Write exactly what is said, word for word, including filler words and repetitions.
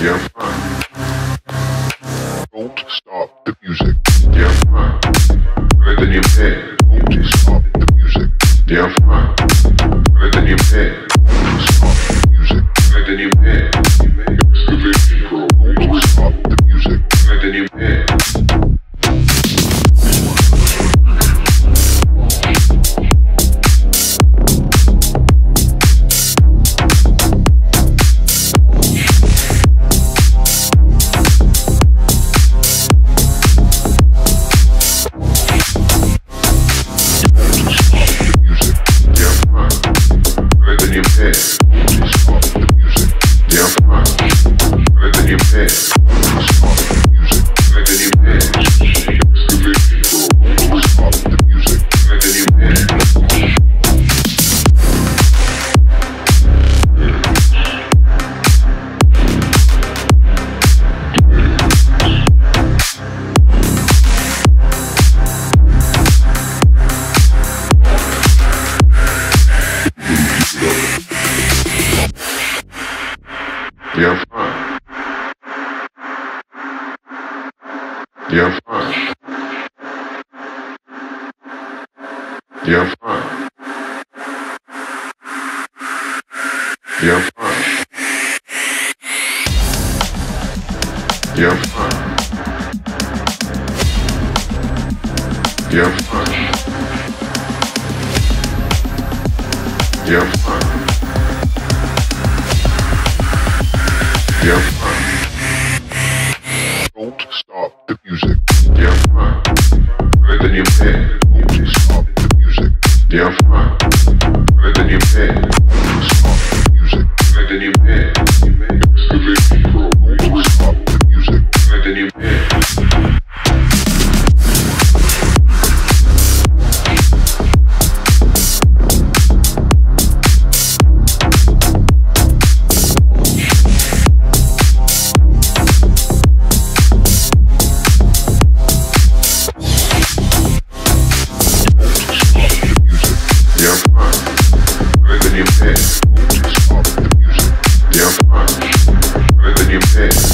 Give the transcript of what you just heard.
Yeah, don't stop the music. Yeah, let it in your head. Don't stop the music. Yeah, let it in your head. Don't stop the music. Let it in your head. Don't stop the music. Let it in your head. Я фа. Я фа. Я фа. Я фа. Я фа. Я фа. Я фа. Yeah, don't stop the music. Yeah, let it in your head. Don't stop the music. Yeah, let it in your head. Don't stop the music. Let it in your head. Don't stop the music. Let it in your head. Stop the music. Yeah, let it in your head.